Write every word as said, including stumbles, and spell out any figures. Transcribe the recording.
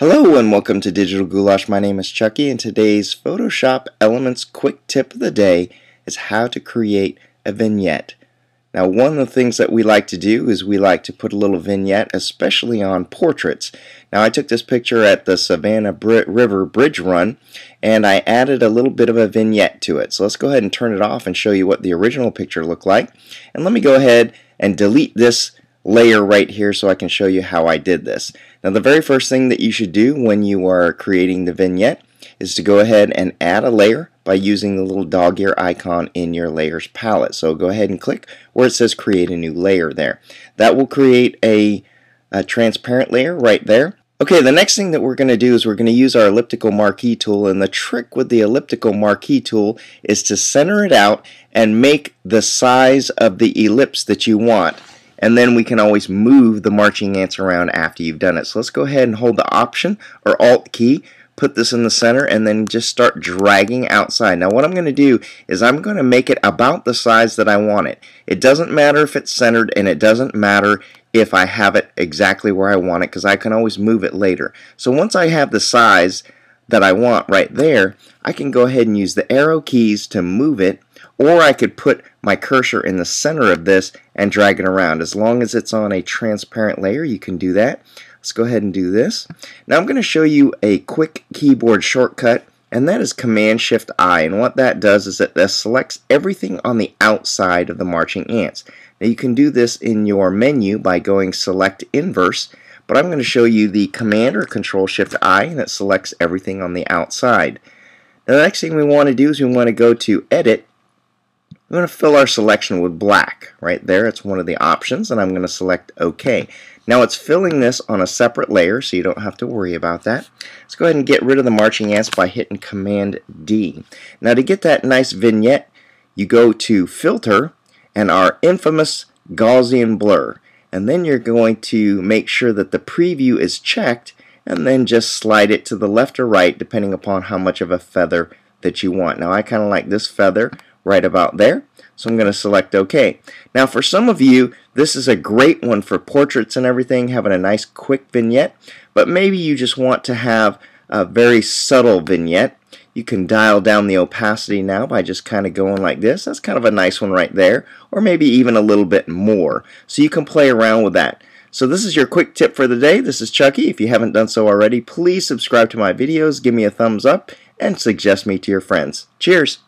Hello and welcome to Digital Goulash. My name is Chucky, and today's Photoshop Elements quick tip of the day is how to create a vignette. Now, one of the things that we like to do is we like to put a little vignette, especially on portraits. Now, I took this picture at the Savannah River Bridge Run, and I added a little bit of a vignette to it. So let's go ahead and turn it off and show you what the original picture looked like. And let me go ahead and delete this layer right here so I can show you how I did this. Now, the very first thing that you should do when you are creating the vignette is to go ahead and add a layer by using the little dog ear icon in your layers palette. So go ahead and click where it says create a new layer there. That will create a, a transparent layer right there. Okay, the next thing that we're going to do is we're going to use our elliptical marquee tool, and the trick with the elliptical marquee tool is to center it out and make the size of the ellipse that you want. And then we can always move the marching ants around after you've done it. So let's go ahead and hold the Option or Alt key, put this in the center, and then just start dragging outside. Now what I'm going to do is I'm going to make it about the size that I want it. It doesn't matter if it's centered, and it doesn't matter if I have it exactly where I want it, because I can always move it later. So once I have the size that I want right there, I can go ahead and use the arrow keys to move it, or I could put my cursor in the center of this and drag it around. As long as it's on a transparent layer, you can do that. Let's go ahead and do this. Now I'm going to show you a quick keyboard shortcut, and that is Command Shift I, and what that does is that this selects everything on the outside of the marching ants. Now you can do this in your menu by going Select Inverse, but I'm going to show you the Command or Control Shift I, and it selects everything on the outside. Now the next thing we want to do is we want to go to Edit. I'm going to fill our selection with black. Right there, it's one of the options, and I'm going to select OK. Now it's filling this on a separate layer, so you don't have to worry about that. Let's go ahead and get rid of the marching ants by hitting Command D. Now to get that nice vignette, you go to Filter and our infamous Gaussian Blur. And then you're going to make sure that the preview is checked, and then just slide it to the left or right depending upon how much of a feather that you want. Now I kind of like this feather right about there, so I'm going to select OK. Now for some of you, this is a great one for portraits and everything, having a nice quick vignette, but maybe you just want to have a very subtle vignette. You can dial down the opacity now by just kind of going like this. That's kind of a nice one right there, or maybe even a little bit more. So you can play around with that. So this is your quick tip for the day. This is Chucky. If you haven't done so already, please subscribe to my videos, give me a thumbs up, and suggest me to your friends. Cheers!